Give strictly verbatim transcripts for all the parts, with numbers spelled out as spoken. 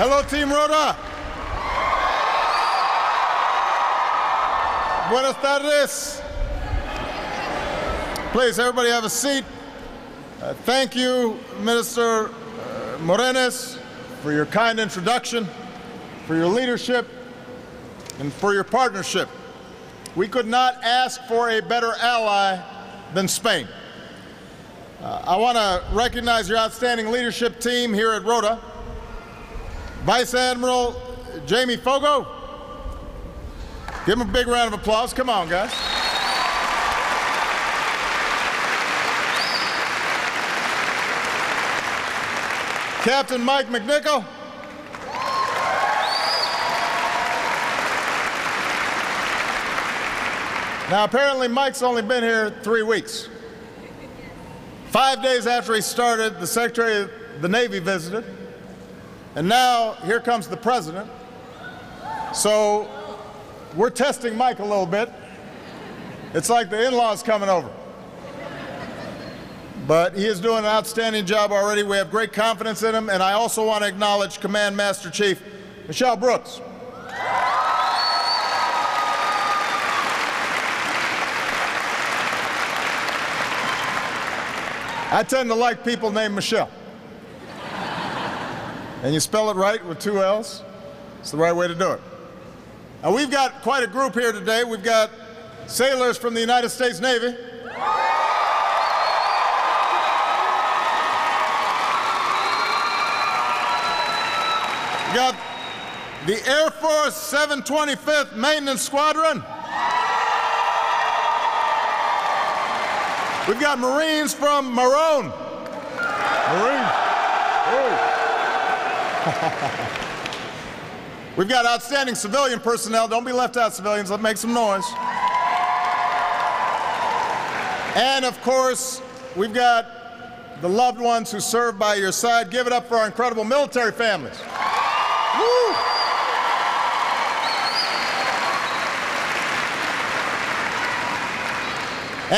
Hello, Team Rota. Buenas tardes. Please, everybody have a seat. Uh, thank you, Minister uh, Morenes, for your kind introduction, for your leadership, and for your partnership. We could not ask for a better ally than Spain. Uh, I want to recognize your outstanding leadership team here at Rota. Vice Admiral Jamie Fogo. Give him a big round of applause. Come on, guys. Captain Mike McNichol. Now, apparently, Mike's only been here three weeks. Five days after he started, the Secretary of the Navy visited. And now, here comes the President. So, we're testing Mike a little bit. It's like the in-laws coming over. But he is doing an outstanding job already. We have great confidence in him. And I also want to acknowledge Command Master Chief Michelle Brooks. I tend to like people named Michelle. And you spell it right with two L's. It's the right way to do it. Now, we've got quite a group here today. We've got sailors from the United States Navy. We've got the Air Force seven twenty-fifth Maintenance Squadron. We've got Marines from Marone. Marines. Oh. We've got outstanding civilian personnel. Don't be left out, civilians. Let's make some noise. And of course, we've got the loved ones who serve by your side. Give it up for our incredible military families. Woo.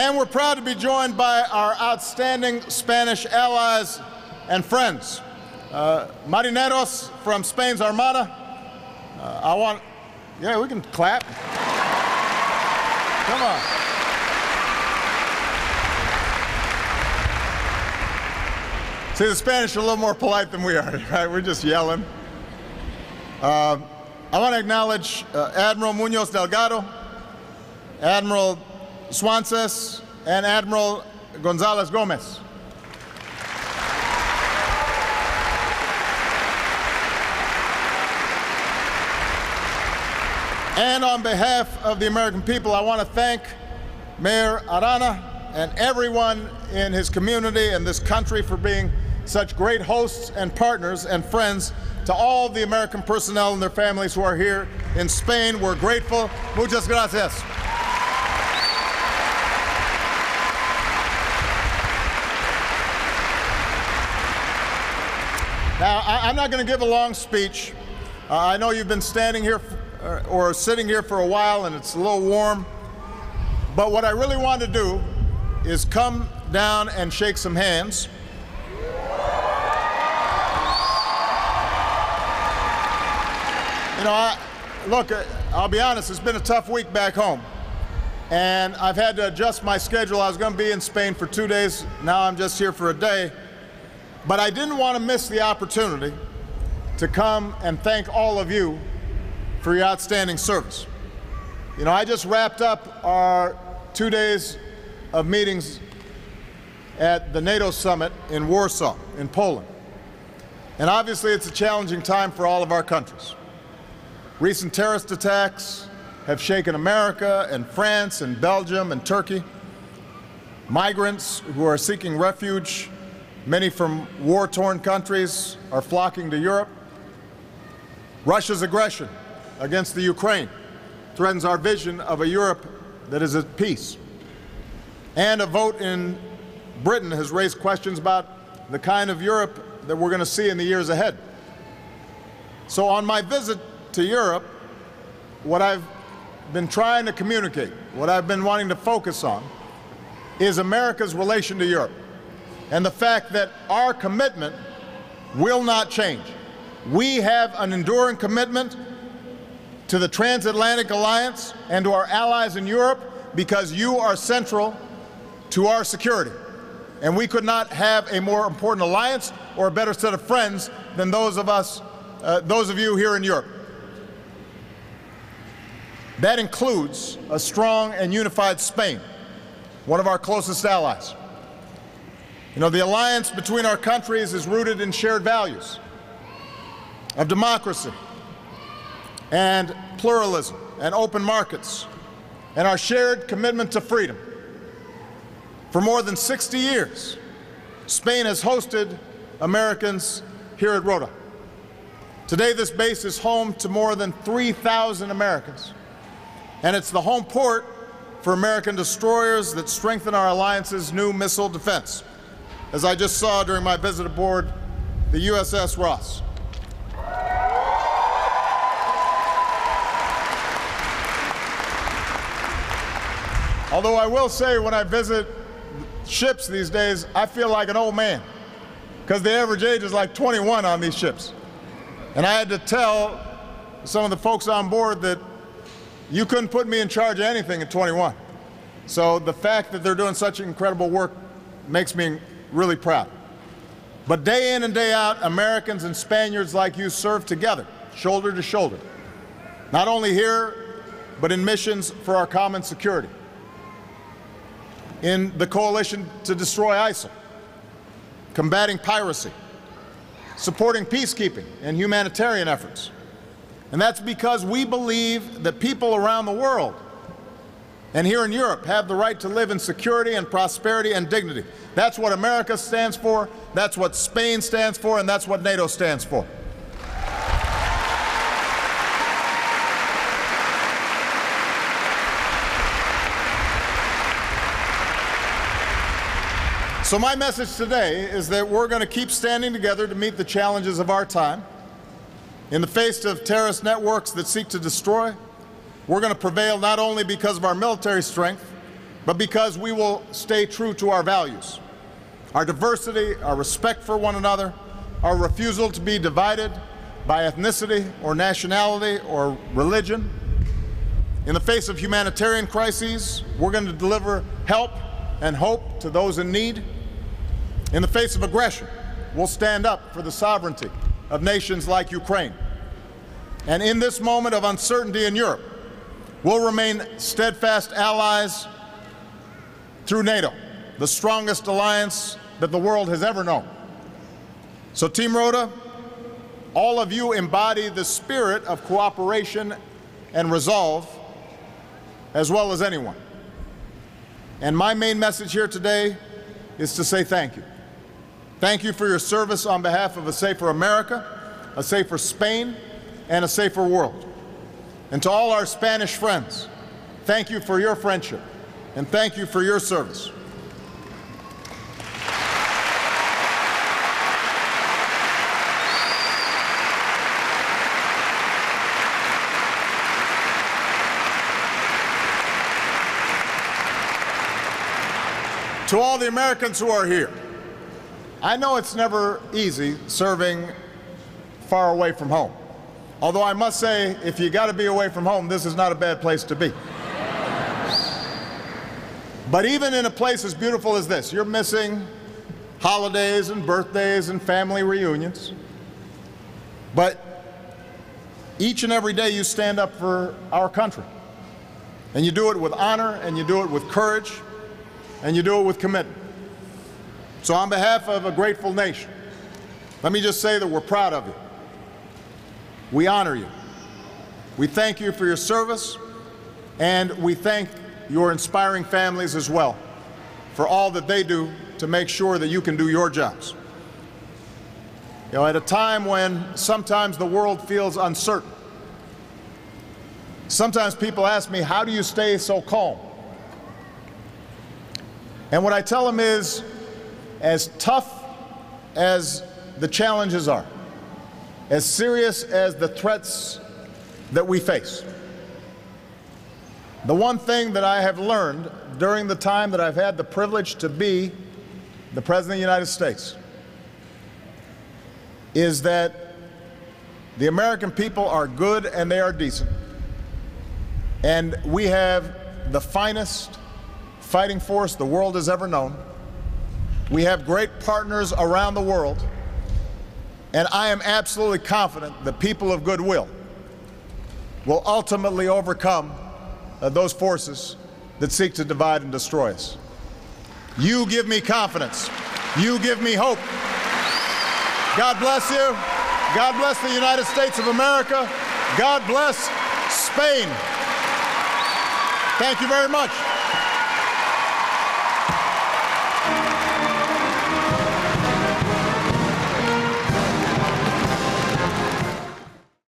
And we're proud to be joined by our outstanding Spanish allies and friends. Uh, Marineros from Spain's Armada. Uh, I want, yeah, we can clap. Come on. See, the Spanish are a little more polite than we are, right? We're just yelling. Uh, I want to acknowledge uh, Admiral Muñoz Delgado, Admiral Suárez, and Admiral Gonzalez Gomez. And on behalf of the American people, I want to thank Mayor Arana and everyone in his community and this country for being such great hosts and partners and friends to all the American personnel and their families who are here in Spain. We're grateful. Muchas gracias. Now, I'm not going to give a long speech. Uh, I know you've been standing here for, or sitting here for a while, and it's a little warm. But what I really want to do is come down and shake some hands. You know, I, look, I'll be honest, it's been a tough week back home. And I've had to adjust my schedule. I was going to be in Spain for two days. Now I'm just here for a day. But I didn't want to miss the opportunity to come and thank all of you for your outstanding service. You know, I just wrapped up our two days of meetings at the NATO summit in Warsaw, in Poland. And obviously, it's a challenging time for all of our countries. Recent terrorist attacks have shaken America and France and Belgium and Turkey. Migrants who are seeking refuge, many from war-torn countries, are flocking to Europe. Russia's aggression against the Ukraine threatens our vision of a Europe that is at peace. And a vote in Britain has raised questions about the kind of Europe that we're going to see in the years ahead. So on my visit to Europe, what I've been trying to communicate, what I've been wanting to focus on, is America's relation to Europe. And the fact that our commitment will not change. We have an enduring commitment to the Transatlantic Alliance and to our allies in Europe because you are central to our security. And we could not have a more important alliance or a better set of friends than those of us, uh, those of you here in Europe. That includes a strong and unified Spain, one of our closest allies. You know, the alliance between our countries is rooted in shared values of democracy and pluralism and open markets and our shared commitment to freedom. For more than sixty years, Spain has hosted Americans here at Rota. Today, this base is home to more than three thousand Americans, and it's the home port for American destroyers that strengthen our alliance's new missile defense, as I just saw during my visit aboard the U S S Ross. Although I will say, when I visit ships these days, I feel like an old man, because the average age is like twenty-one on these ships. And I had to tell some of the folks on board that you couldn't put me in charge of anything at twenty-one. So the fact that they're doing such incredible work makes me really proud. But day in and day out, Americans and Spaniards like you serve together, shoulder to shoulder, not only here, but in missions for our common security, in the coalition to destroy ISIL, combating piracy, supporting peacekeeping and humanitarian efforts. And that's because we believe that people around the world and here in Europe have the right to live in security and prosperity and dignity. That's what America stands for, that's what Spain stands for, and that's what NATO stands for. So my message today is that we're going to keep standing together to meet the challenges of our time. In the face of terrorist networks that seek to destroy, we're going to prevail not only because of our military strength, but because we will stay true to our values, our diversity, our respect for one another, our refusal to be divided by ethnicity or nationality or religion. In the face of humanitarian crises, we're going to deliver help and hope to those in need. In the face of aggression, we'll stand up for the sovereignty of nations like Ukraine. And in this moment of uncertainty in Europe, we'll remain steadfast allies through NATO, the strongest alliance that the world has ever known. So Team Rota, all of you embody the spirit of cooperation and resolve as well as anyone. And my main message here today is to say thank you. Thank you for your service on behalf of a safer America, a safer Spain, and a safer world. And to all our Spanish friends, thank you for your friendship, and thank you for your service. To all the Americans who are here, I know it's never easy serving far away from home. Although I must say, if you got to be away from home, this is not a bad place to be. But even in a place as beautiful as this, you're missing holidays and birthdays and family reunions. But each and every day you stand up for our country. And you do it with honor, and you do it with courage, and you do it with commitment. So on behalf of a grateful nation, let me just say that we're proud of you. We honor you. We thank you for your service, and we thank your inspiring families as well for all that they do to make sure that you can do your jobs. You know, at a time when sometimes the world feels uncertain, sometimes people ask me, how do you stay so calm? And what I tell them is, as tough as the challenges are, as serious as the threats that we face, the one thing that I have learned during the time that I've had the privilege to be the President of the United States is that The American people are good and they are decent. And we have the finest fighting force the world has ever known. We have great partners around the world. And I am absolutely confident the people of goodwill will ultimately overcome uh, those forces that seek to divide and destroy us. You give me confidence. You give me hope. God bless you. God bless the United States of America. God bless Spain. Thank you very much.